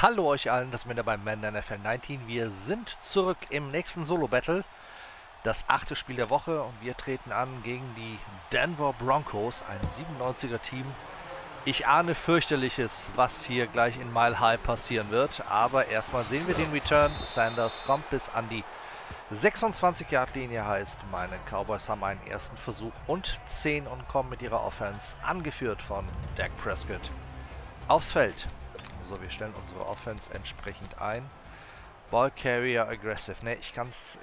Hallo euch allen, das sind wir bei Madden NFL 19. Wir sind zurück im nächsten Solo-Battle. Das 8. Spiel der Woche und wir treten an gegen die Denver Broncos, ein 97er-Team. Ich ahne fürchterliches, was hier gleich in Mile High passieren wird. Aber erstmal sehen wir den Return. Sanders kommt bis an die 26-Yard-Linie, heißt, meine Cowboys haben einen ersten Versuch und 10 und kommen mit ihrer Offense, angeführt von Dak Prescott, aufs Feld. So, wir stellen unsere Offense entsprechend ein. Ball Carrier Aggressive. Ne, ich kann's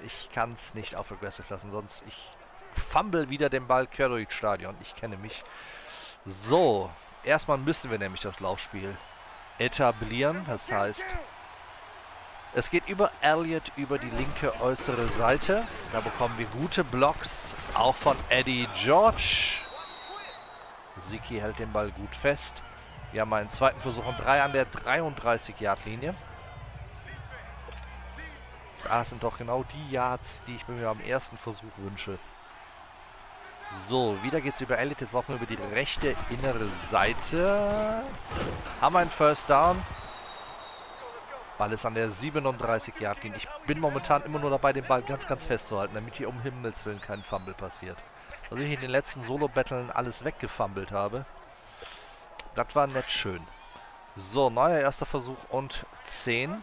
nicht auf Aggressive lassen, sonst ich fumble wieder den Ball quer durchs Stadion. Ich kenne mich. So, erstmal müssen wir nämlich das Laufspiel etablieren. Das heißt, es geht über Elliot über die linke äußere Seite. Da bekommen wir gute Blocks, auch von Eddie George. Zeke hält den Ball gut fest. Wir haben einen zweiten Versuch und 3 an der 33-Yard-Linie. Das sind doch genau die Yards, die ich mir am ersten Versuch wünsche. So, wieder geht's über Elliot. Jetzt laufen wir über die rechte innere Seite. Haben wir einen First Down. Ball ist an der 37-Yard-Linie. Ich bin momentan immer nur dabei, den Ball ganz, ganz festzuhalten, damit hier um Himmels Willen kein Fumble passiert. Also ich in den letzten Solo-Battlen alles weggefummelt habe. Das war nett schön. So, neuer erster Versuch und 10.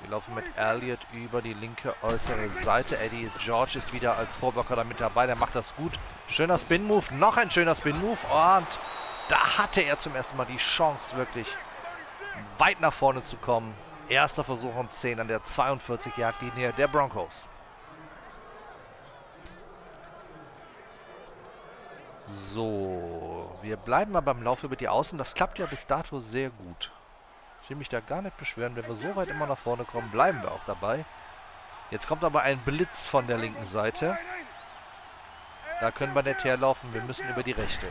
Wir laufen mit Elliot über die linke äußere Seite. Eddie George ist wieder als Vorblocker damit dabei. Der macht das gut. Schöner Spin-Move. Noch ein schöner Spin-Move. Und da hatte er zum ersten Mal die Chance, wirklich weit nach vorne zu kommen. Erster Versuch und 10 an der 42-Yard-Linie der Broncos. So, wir bleiben mal beim Lauf über die Außen. Das klappt ja bis dato sehr gut. Ich will mich da gar nicht beschweren. Wenn wir so weit immer nach vorne kommen, bleiben wir auch dabei. Jetzt kommt aber ein Blitz von der linken Seite. Da können wir nicht herlaufen. Wir müssen über die rechte.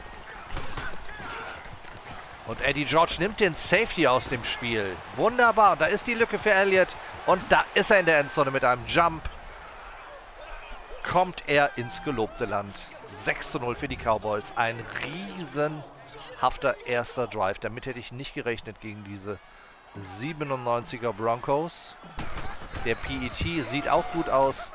Und Eddie George nimmt den Safety aus dem Spiel. Wunderbar. Und da ist die Lücke für Elliot. Und da ist er in der Endzone mit einem Jump. Kommt er ins gelobte Land. 6:0 für die Cowboys. Ein riesenhafter erster Drive. Damit hätte ich nicht gerechnet gegen diese 97er Broncos. Der PET sieht auch gut aus.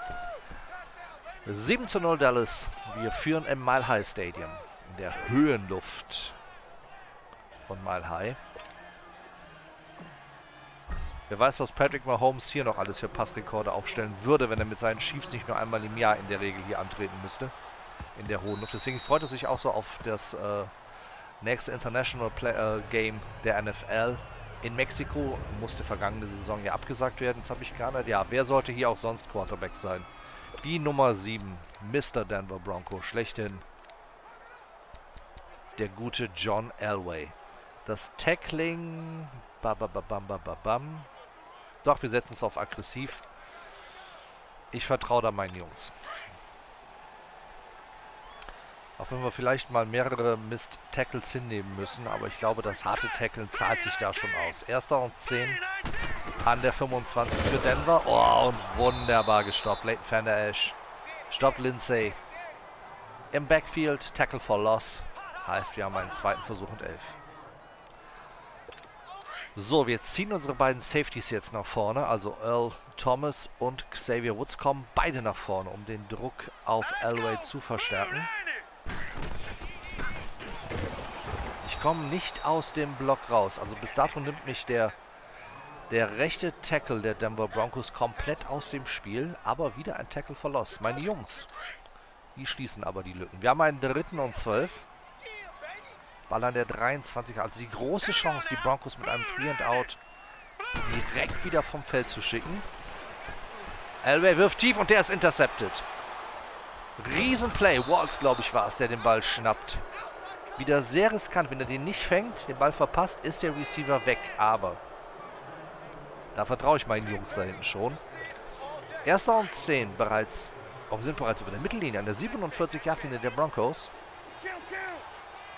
7:0 Dallas. Wir führen im Mile High Stadium. In der Höhenluft von Mile High. Wer weiß, was Patrick Mahomes hier noch alles für Passrekorde aufstellen würde, wenn er mit seinen Chiefs nicht nur einmal im Jahr in der Regel hier antreten müsste. In der hohen Luft. Deswegen freut es sich auch so auf das nächste International Game der NFL in Mexiko. Musste vergangene Saison ja abgesagt werden. Jetzt habe ich gar nicht. Ja, wer sollte hier auch sonst Quarterback sein? Die Nummer 7, Mr. Denver Bronco, schlechthin. Der gute John Elway. Das Tackling. Babababam. Doch, wir setzen es auf aggressiv. Ich vertraue da meinen Jungs. Auch wenn wir vielleicht mal mehrere Mist-Tackles hinnehmen müssen. Aber ich glaube, das harte Tacklen zahlt sich da schon aus. Erster und 10 an der 25 für Denver. Oh, und wunderbar gestoppt. Leighton Vander Esch. Stoppt Lindsay. Im Backfield. Tackle for Loss. Heißt, wir haben einen zweiten Versuch und 11. So, wir ziehen unsere beiden Safeties jetzt nach vorne. Also Earl Thomas und Xavier Woods kommen beide nach vorne, um den Druck auf Elway zu verstärken. Ich komme nicht aus dem Block raus. Also bis dato nimmt mich der rechte Tackle der Denver Broncos komplett aus dem Spiel. Aber wieder ein Tackle for Loss. Meine Jungs, die schließen aber die Lücken. Wir haben einen 3. und 12. Ball an der 23. Also die große Chance, die Broncos mit einem Free and Out direkt wieder vom Feld zu schicken. Elway wirft tief und der ist intercepted. Riesenplay. Walls, glaube ich, war es, der den Ball schnappt. Wieder sehr riskant. Wenn er den nicht fängt, den Ball verpasst, ist der Receiver weg. Aber da vertraue ich meinen Jungs da hinten schon. 1. und 10 bereits. Wir sind bereits über der Mittellinie. An der 47-Yard-Linie der Broncos.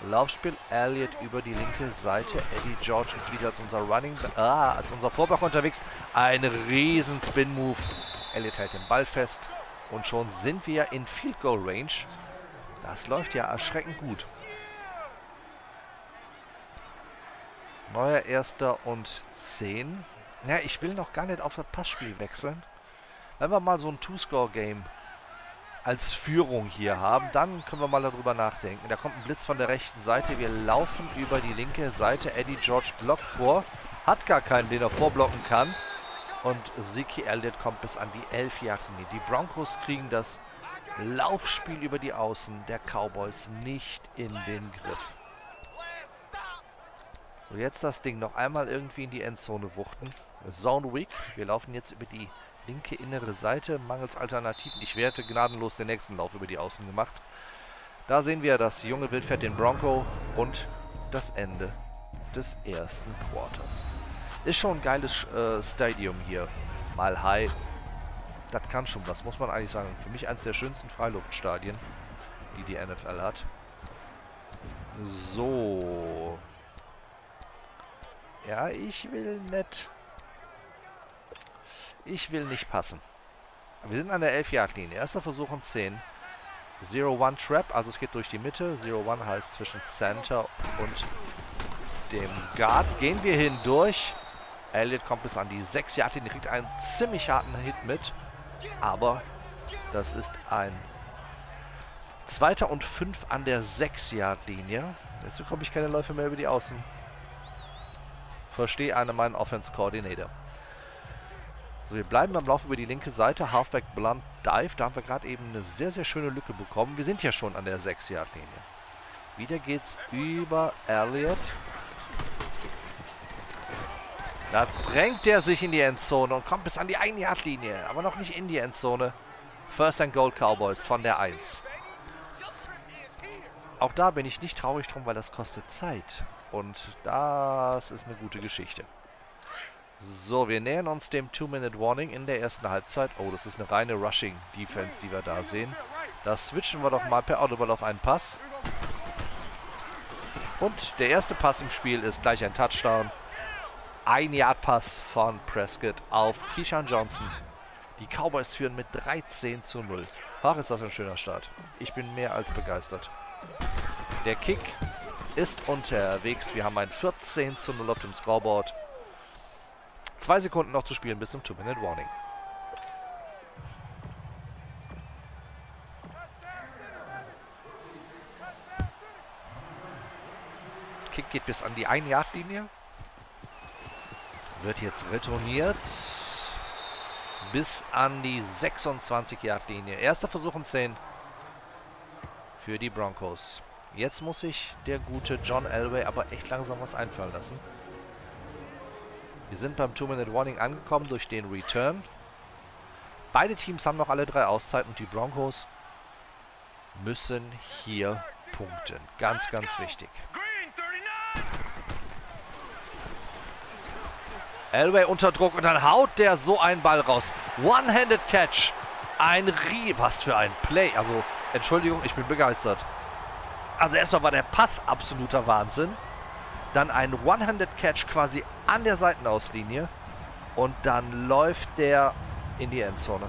Laufspiel Elliot über die linke Seite. Eddie George ist wieder als unser Vorback unterwegs. Ein riesen Spin-Move. Elliot hält den Ball fest. Und schon sind wir in Field Goal Range. Das läuft ja erschreckend gut. Neuer Erster und 10. Ja, ich will noch gar nicht auf das Passspiel wechseln. Wenn wir mal so ein Two-Score-Game als Führung hier haben, dann können wir mal darüber nachdenken. Da kommt ein Blitz von der rechten Seite. Wir laufen über die linke Seite. Eddie George blockt vor. Hat gar keinen, den er vorblocken kann. Und Zeke Elliott kommt bis an die 11 Yard-Linie. Die Broncos kriegen das Laufspiel über die Außen der Cowboys nicht in den Griff. So, jetzt das Ding noch einmal irgendwie in die Endzone wuchten. Zone Week. Wir laufen jetzt über die linke innere Seite. Mangels Alternativen. Ich werde gnadenlos den nächsten Lauf über die Außen gemacht. Da sehen wir das junge Wild fährt den Bronco und das Ende des ersten Quarters. Ist schon ein geiles Stadium hier. Mile High. Das kann schon was, muss man eigentlich sagen. Für mich eines der schönsten Freiluftstadien, die die NFL hat. So. Ja, ich will nicht passen. Wir sind an der 11 Yard Linie. Erster Versuch und 10. 0-1 Trap, also es geht durch die Mitte. 0-1 heißt zwischen Center und dem Guard. Gehen wir hindurch. Elliott kommt bis an die 6 Yard Linie, kriegt einen ziemlich harten Hit mit. Aber das ist ein zweiter und 5 an der 6 Yard Linie. Jetzt bekomme ich keine Läufe mehr über die Außen. Verstehe einer meinen Offense Coordinator. So, wir bleiben beim Lauf über die linke Seite. Halfback Blunt Dive. Da haben wir gerade eben eine sehr, sehr schöne Lücke bekommen. Wir sind ja schon an der 6-Yard-Linie. Wieder geht's über Elliott. Da drängt er sich in die Endzone und kommt bis an die 1-Yard-Linie. Aber noch nicht in die Endzone. First and Goal Cowboys von der 1. Auch da bin ich nicht traurig drum, weil das kostet Zeit. Und das ist eine gute Geschichte. So, wir nähern uns dem 2-Minute-Warning in der ersten Halbzeit. Oh, das ist eine reine Rushing-Defense, die wir da sehen. Da switchen wir doch mal per Audible auf einen Pass. Und der erste Pass im Spiel ist gleich ein Touchdown. Ein Yard-Pass von Prescott auf Keyshawn Johnson. Die Cowboys führen mit 13-0. Ach, ist das ein schöner Start. Ich bin mehr als begeistert. Der Kick ist unterwegs. Wir haben ein 14-0 auf dem Scoreboard. 2 Sekunden noch zu spielen bis zum 2-Minute Warning. Kick geht bis an die 1-Yard-Linie. Wird jetzt retourniert. Bis an die 26-Yard-Linie. Erster Versuch und 10 für die Broncos. Jetzt muss sich der gute John Elway aber echt langsam was einfallen lassen. Wir sind beim 2-Minute Warning angekommen durch den Return. Beide Teams haben noch alle 3 Auszeiten und die Broncos müssen hier punkten. Ganz, ganz wichtig. Elway unter Druck und dann haut der so einen Ball raus. One-handed Catch. Was für ein Play. Also, Entschuldigung, ich bin begeistert. Also erstmal war der Pass absoluter Wahnsinn. Dann ein One-Handed-Catch quasi an der Seitenauslinie. Und dann läuft der in die Endzone.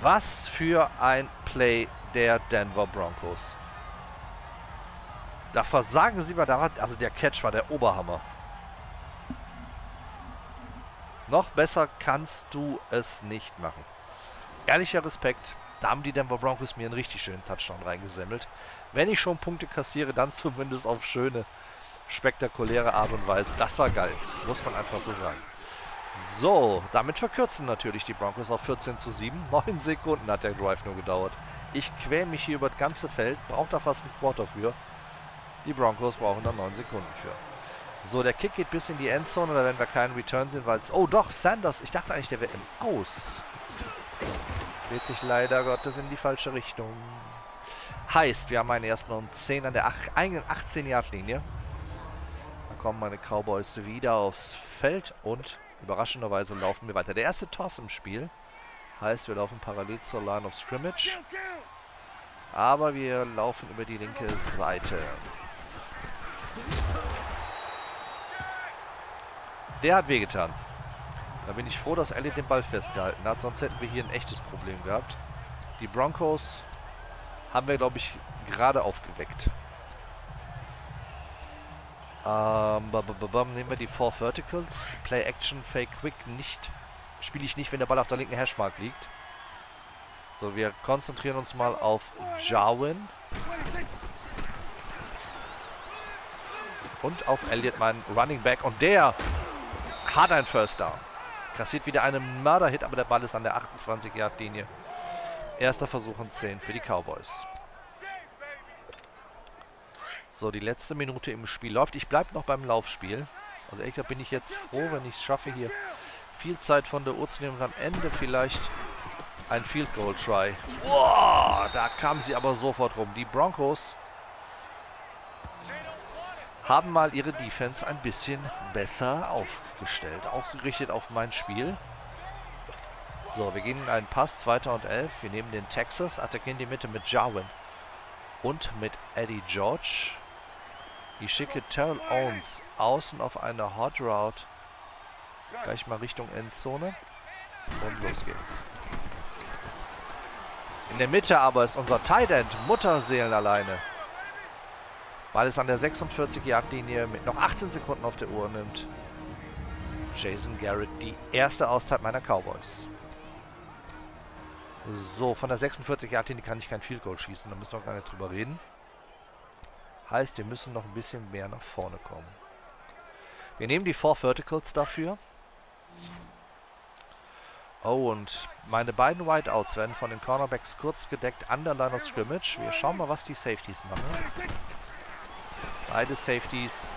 Was für ein Play der Denver Broncos. Da versagen sie mal daran. Also der Catch war der Oberhammer. Noch besser kannst du es nicht machen. Ehrlicher Respekt, da haben die Denver Broncos mir einen richtig schönen Touchdown reingesammelt. Wenn ich schon Punkte kassiere, dann zumindest auf schöne, spektakuläre Art und Weise. Das war geil, muss man einfach so sagen. So, damit verkürzen natürlich die Broncos auf 14-7. 9 Sekunden hat der Drive nur gedauert. Ich quäle mich hier über das ganze Feld, brauche da fast ein Quarter für. Die Broncos brauchen da 9 Sekunden für. So, der Kick geht bis in die Endzone, da werden wir keinen Return sehen, weil es... Oh doch, Sanders, ich dachte eigentlich, der wäre im Aus. Dreht sich leider Gottes in die falsche Richtung. Heißt, wir haben einen ersten und 10 an der eigenen 18-Yard-Linie. Dann kommen meine Cowboys wieder aufs Feld und überraschenderweise laufen wir weiter. Der erste Toss im Spiel heißt, wir laufen parallel zur Line of Scrimmage. Aber wir laufen über die linke Seite. Der hat wehgetan. Da bin ich froh, dass Elliott den Ball festgehalten hat, sonst hätten wir hier ein echtes Problem gehabt. Die Broncos haben wir, glaube ich, gerade aufgeweckt. Nehmen wir die 4 Verticals. Play Action, Fake Quick nicht. Spiele ich nicht, wenn der Ball auf der linken Hashmark liegt. So, wir konzentrieren uns mal auf Jarwin. Und auf Elliott, mein Running Back. Und der hat ein First Down. Kassiert wieder einen Mörder-Hit, aber der Ball ist an der 28-Yard-Linie. Erster Versuch und 10 für die Cowboys. So, die letzte Minute im Spiel läuft. Ich bleibe noch beim Laufspiel. Also ehrlich gesagt bin ich jetzt froh, wenn ich es schaffe, hier viel Zeit von der Uhr zu nehmen und am Ende vielleicht ein Field Goal Try. Wow, da kamen sie aber sofort rum. Die Broncos haben mal ihre Defense ein bisschen besser aufgestellt. Ausgerichtet auf mein Spiel. So, wir gehen in einen Pass, 2. und 11. Wir nehmen den Texas, attackieren die Mitte mit Jarwin und mit Eddie George. Ich schicke Terrell Owens außen auf eine Hot Route. Gleich mal Richtung Endzone. Und los geht's. In der Mitte aber ist unser Tight End Mutterseelen alleine. Ball ist an der 46-Yard-Linie mit noch 18 Sekunden auf der Uhr, nimmt Jason Garrett die erste Auszeit meiner Cowboys. So, von der 46-Yard-Linie kann ich kein Field Goal schießen, da müssen wir gar nicht drüber reden. Heißt, wir müssen noch ein bisschen mehr nach vorne kommen. Wir nehmen die 4 Verticals dafür. Oh, und meine beiden Wideouts werden von den Cornerbacks kurz gedeckt an der Line of Scrimmage. Wir schauen mal, was die Safeties machen. Beide Safeties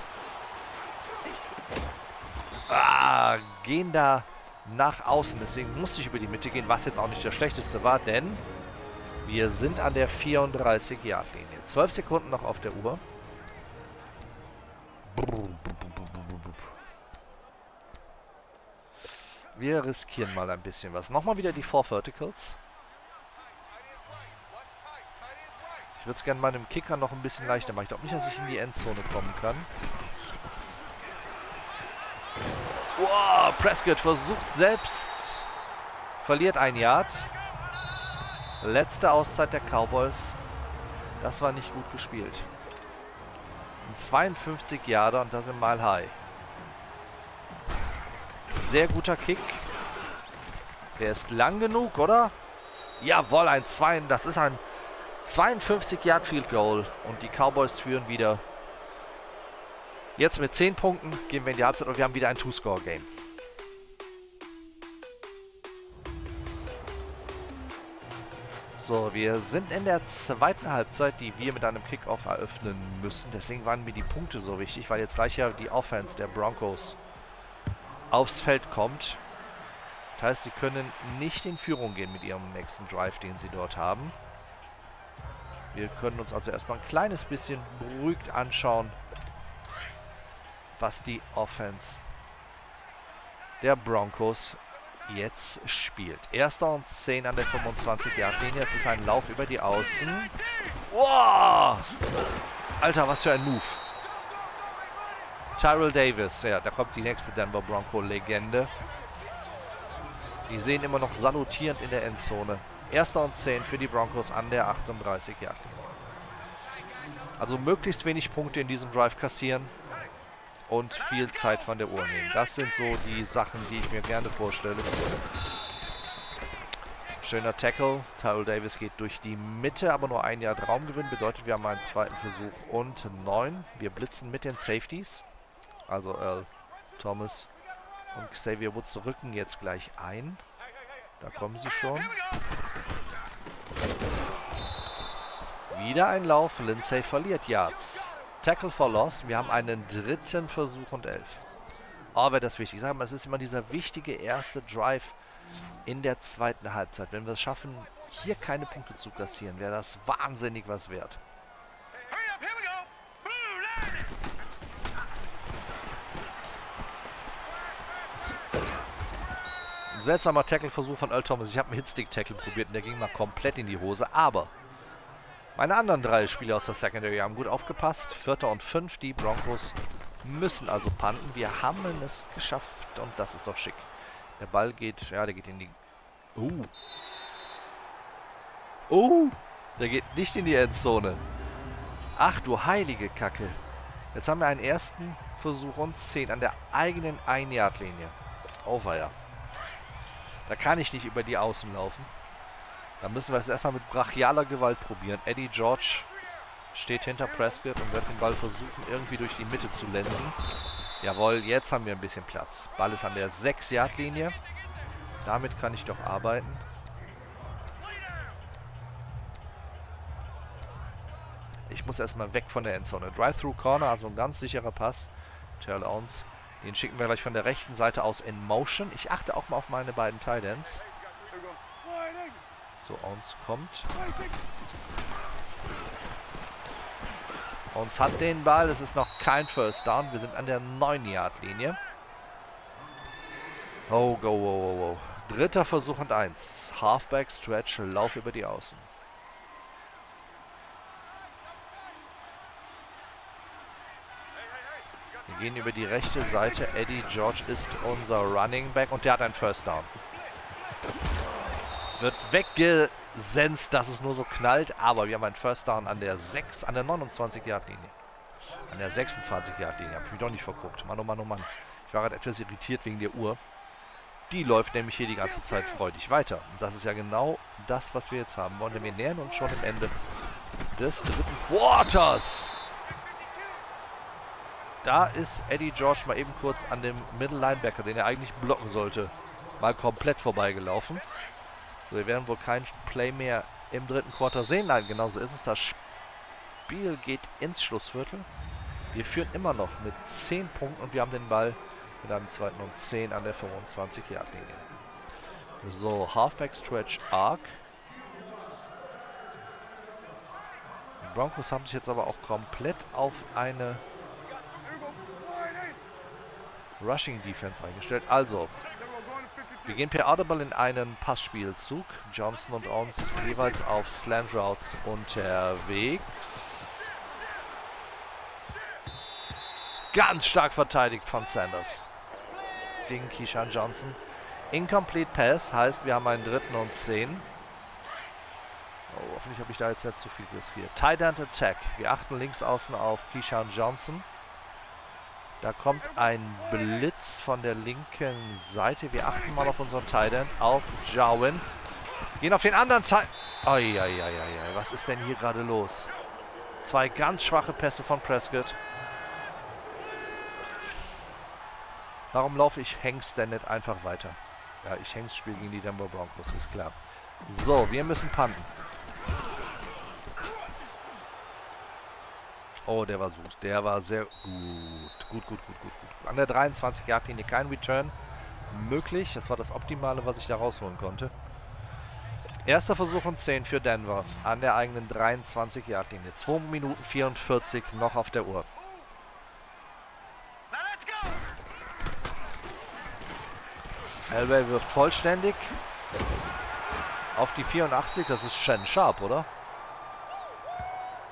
gehen da nach außen. Deswegen musste ich über die Mitte gehen, was jetzt auch nicht das Schlechteste war, denn wir sind an der 34-Yard-Linie. 12 Sekunden noch auf der Uhr. Wir riskieren mal ein bisschen was. Nochmal wieder die 4 Verticals. Ich würde es gerne meinem Kicker noch ein bisschen leichter machen. Ich glaube nicht, dass ich in die Endzone kommen kann. Wow, Prescott versucht selbst. Verliert ein Yard. Letzte Auszeit der Cowboys. Das war nicht gut gespielt. Ein 52 Yarder und das im Mile High. Sehr guter Kick. Der ist lang genug, oder? Jawohl, das ist ein 52-Yard-Field-Goal. Und die Cowboys führen wieder. Jetzt mit 10 Punkten gehen wir in die Halbzeit und wir haben wieder ein Two-Score-Game. So, wir sind in der zweiten Halbzeit, die wir mit einem Kickoff eröffnen müssen. Deswegen waren mir die Punkte so wichtig, weil jetzt gleich ja die Offense der Broncos aufs Feld kommt. Das heißt, sie können nicht in Führung gehen mit ihrem nächsten Drive, den sie dort haben. Wir können uns also erstmal ein kleines bisschen beruhigt anschauen, was die Offense der Broncos jetzt spielt. 1. und 10 an der 25-Yard-Linie. Jetzt ist ein Lauf über die Außen. Wow! Alter, was für ein Move. Tyrell Davis, ja, da kommt die nächste Denver Bronco-Legende. Die sehen immer noch salutierend in der Endzone. 1. und 10 für die Broncos an der 38-Yard-Linie. Also möglichst wenig Punkte in diesem Drive kassieren und viel Zeit von der Uhr nehmen. Das sind so die Sachen, die ich mir gerne vorstelle. Schöner Tackle. Tyrell Davis geht durch die Mitte, aber nur ein Yard Raumgewinn. Bedeutet, wir haben einen zweiten Versuch und 9. Wir blitzen mit den Safeties. Also Earl Thomas und Xavier Woods rücken jetzt gleich ein. Da kommen sie schon. Wieder ein Lauf. Lindsay verliert Yards. Tackle for Loss. Wir haben einen dritten Versuch und 11. Oh, wäre das wichtig. Ich sage mal, es ist immer dieser wichtige erste Drive in der zweiten Halbzeit. Wenn wir es schaffen, hier keine Punkte zu kassieren, wäre das wahnsinnig was wert. Seltsamer Tackle-Versuch von Earl Thomas. Ich habe einen Hitstick-Tackle probiert und der ging mal komplett in die Hose. Aber meine anderen 3 Spieler aus der Secondary haben gut aufgepasst. 4. und 5. Die Broncos müssen also punten. Wir haben es geschafft und das ist doch schick. Der Ball geht, ja, der geht in die... Der geht nicht in die Endzone. Ach du heilige Kacke. Jetzt haben wir einen ersten Versuch und 10 an der eigenen 1-Yard-Linie. Auweia. Da kann ich nicht über die Außen laufen. Da müssen wir es erstmal mit brachialer Gewalt probieren. Eddie George steht hinter Prescott und wird den Ball versuchen, irgendwie durch die Mitte zu lensen. Jawohl, jetzt haben wir ein bisschen Platz. Ball ist an der 6-Yard-Linie. Damit kann ich doch arbeiten. Ich muss erstmal weg von der Endzone. Drive-Through-Corner, also ein ganz sicherer Pass. Terrell Owens, den schicken wir gleich von der rechten Seite aus in Motion. Ich achte auch mal auf meine beiden Tight Ends. So, Owens kommt. Owens hat den Ball. Es ist noch kein First Down. Wir sind an der 9-Yard-Linie. Oh, go, wow, wow, wow. Dritter Versuch und 1. Halfback-Stretch, Lauf über die Außen. Wir gehen über die rechte Seite. Eddie George ist unser Running Back und der hat einen First Down. Wird weggesenzt, dass es nur so knallt, aber wir haben einen First Down an der 6, an der 29-Yard-Linie. An der 26-Yard-Linie, habe ich mich doch nicht verguckt. Mann, oh Mann, oh Mann. Ich war gerade etwas irritiert wegen der Uhr. Die läuft nämlich hier die ganze Zeit freudig weiter. Und das ist ja genau das, was wir jetzt haben wollen. Wir nähern uns schon am Ende des dritten Quarters. Da ist Eddie George mal eben kurz an dem Middle Linebacker, den er eigentlich blocken sollte, mal komplett vorbeigelaufen. So, wir werden wohl keinen Play mehr im dritten Quarter sehen. Nein, genau so ist es. Das Spiel geht ins Schlussviertel. Wir führen immer noch mit 10 Punkten und wir haben den Ball mit einem zweiten und 10 an der 25-Yard-Linie. So, Halfback Stretch Arc. Die Broncos haben sich jetzt aber auch komplett auf eine Rushing Defense eingestellt. Also, wir gehen per Audible in einen Passspielzug. Johnson und Owens jeweils auf Slant Routes unterwegs. Ganz stark verteidigt von Sanders. Gegen Keyshawn Johnson. Incomplete Pass heißt, wir haben einen dritten und 10. Oh, hoffentlich habe ich da jetzt nicht zu viel riskiert. Tight End Attack. Wir achten links außen auf Keyshawn Johnson. Da kommt ein Blitz von der linken Seite. Wir achten mal auf unseren Tight End, auf Jawin. Gehen auf den anderen Tight End. Was ist denn hier gerade los? Zwei ganz schwache Pässe von Prescott. Warum laufe ich Hanks denn nicht einfach weiter? Ja, ich Hanks spiele gegen die Denver Broncos, ist klar. So, wir müssen punten. Oh, der war gut. Der war sehr gut. Gut. An der 23-Yard-Linie kein Return möglich. Das war das Optimale, was ich da rausholen konnte. Erster Versuch und 10 für Denver. An der eigenen 23-Yard-Linie. 2 Minuten 44 noch auf der Uhr. Elway wirft vollständig auf die 84. Das ist Shannon Sharp, oder?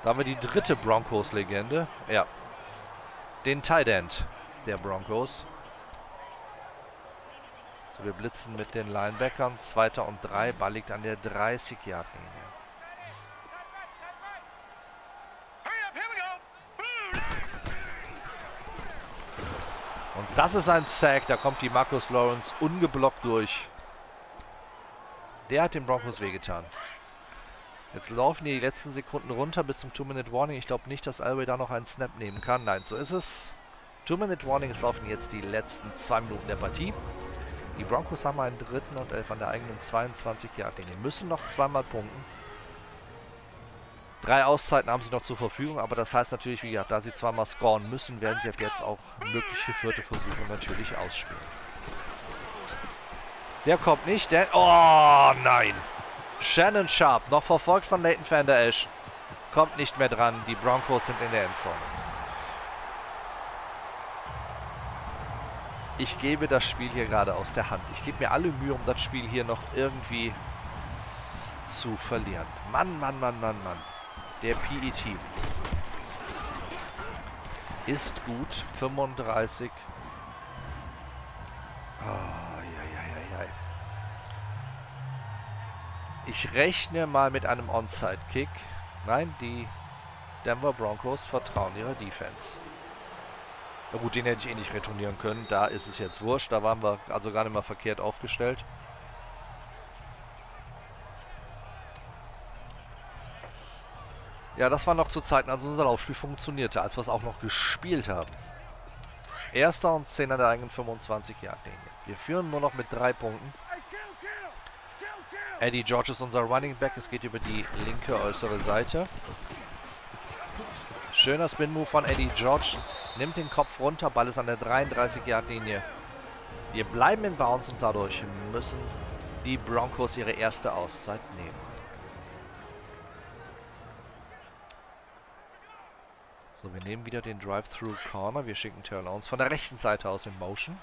Da haben wir die dritte Broncos-Legende. Ja. Den Tight End der Broncos. So, wir blitzen mit den Linebackern. 2. und 3. Ball liegt an der 30-Yard-Linie. Und das ist ein Sack. Da kommt die Markus Lawrence ungeblockt durch. Der hat den Broncos wehgetan. Jetzt laufen hier die letzten Sekunden runter bis zum 2-Minute-Warning. Ich glaube nicht, dass Elway da noch einen Snap nehmen kann. Nein, so ist es. 2-Minute-Warning, es laufen jetzt die letzten 2 Minuten der Partie. Die Broncos haben einen dritten und 11 an der eigenen 22-Yard-Linie. Die müssen noch zweimal punkten. 3 Auszeiten haben sie noch zur Verfügung, aber das heißt natürlich, wie gesagt, da sie zweimal scoren müssen, werden sie ab jetzt auch mögliche vierte Versuche natürlich ausspielen. Der kommt nicht, der... Oh, nein! Shannon Sharp, noch verfolgt von Leighton Vander Esch, kommt nicht mehr dran. Die Broncos sind in der Endzone. Ich gebe das Spiel hier gerade aus der Hand. Ich gebe mir alle Mühe, um das Spiel hier noch irgendwie zu verlieren. Mann. Der PET ist gut. 35. Oh. Ich rechne mal mit einem Onside-Kick. Nein, die Denver Broncos vertrauen ihrer Defense. Na gut, den hätte ich eh nicht retournieren können. Da ist es jetzt wurscht. Da waren wir also gar nicht mal verkehrt aufgestellt. Ja, das war noch zu Zeiten, als unser Laufspiel funktionierte, als wir es auch noch gespielt haben. Erster und 10 an der eigenen 25-Yard-Linie. Wir führen nur noch mit 3 Punkten. Eddie George ist unser Running Back. Es geht über die linke äußere Seite. Schöner Spin-Move von Eddie George. Nimmt den Kopf runter. Ball ist an der 33-Yard-Linie. Wir bleiben in Bounds und dadurch müssen die Broncos ihre erste Auszeit nehmen. So, wir nehmen wieder den Drive-Through-Corner. Wir schicken Terrell Owens von der rechten Seite aus in Motion.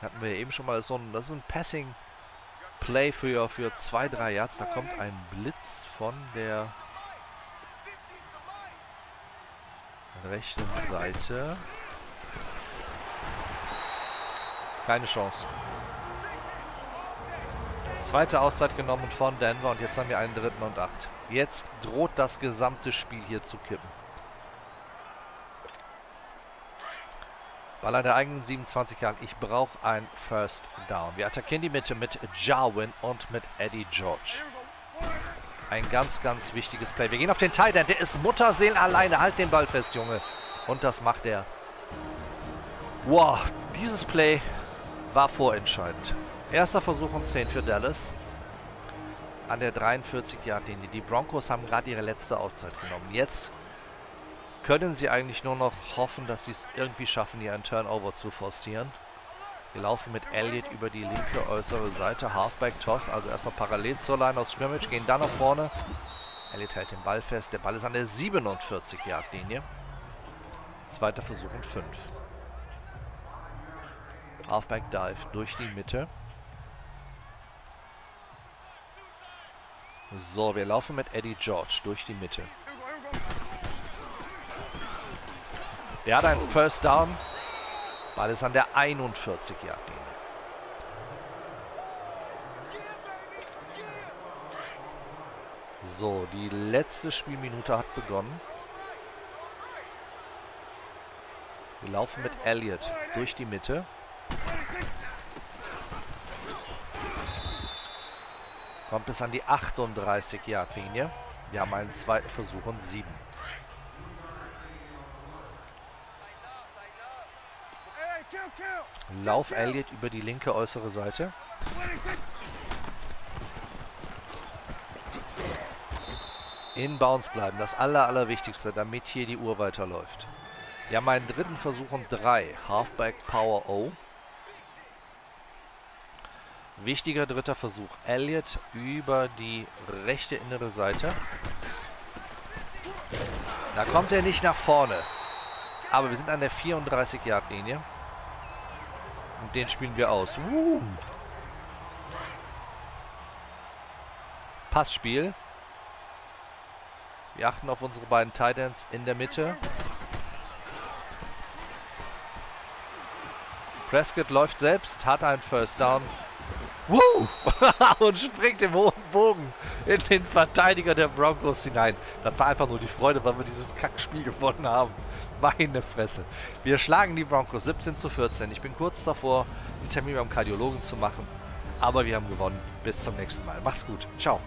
Hatten wir eben schon mal so ein, das ist ein Passing-Play für 2-3 Yards. Da kommt ein Blitz von der rechten Seite. Keine Chance. Zweite Auszeit genommen von Denver und jetzt haben wir einen 3. und 8. Jetzt droht das gesamte Spiel hier zu kippen. Ball an der eigenen 27 Yard. Ich brauche ein First Down. Wir attackieren die Mitte mit Jarwin und mit Eddie George. Ein ganz, ganz wichtiges Play. Wir gehen auf den Tight End. Der ist Mutterseelen alleine. Halt den Ball fest, Junge. Und das macht er. Wow, dieses Play war vorentscheidend. Erster Versuch und 10 für Dallas. An der 43 Yard Linie. Die Broncos haben gerade ihre letzte Auszeit genommen. Jetzt können sie eigentlich nur noch hoffen, dass sie es irgendwie schaffen, hier einen Turnover zu forcieren. Wir laufen mit Elliot über die linke äußere Seite. Halfback-Toss, also erstmal parallel zur Line aus Scrimmage, gehen dann nach vorne. Elliot hält den Ball fest. Der Ball ist an der 47-Yard-Linie. Zweiter Versuch und 5. Halfback-Dive durch die Mitte. So, wir laufen mit Eddie George durch die Mitte. Der hat einen First Down. Ball ist an der 41-Yard-Linie. So, die letzte Spielminute hat begonnen. Wir laufen mit Elliott durch die Mitte. Kommt bis an die 38-Yard-Linie. Wir haben einen zweiten Versuch und 7. Lauf Elliot über die linke äußere Seite. Inbounds bleiben, das Allerwichtigste, damit hier die Uhr weiterläuft. Wir haben einen 3. Versuch und 3. Halfback Power O. Wichtiger 3. Versuch. Elliot über die rechte innere Seite. Da kommt er nicht nach vorne. Aber wir sind an der 34-Yard-Linie. Und den spielen wir aus. Passspiel. Wir achten auf unsere beiden Tight Ends in der Mitte. Prescott läuft selbst, hat einen First Down. Und springt im hohen Bogen in den Verteidiger der Broncos hinein. Das war einfach nur die Freude, weil wir dieses Kackspiel gewonnen haben. Meine Fresse. Wir schlagen die Broncos 17:14. Ich bin kurz davor, einen Termin beim Kardiologen zu machen. Aber wir haben gewonnen. Bis zum nächsten Mal. Macht's gut. Ciao.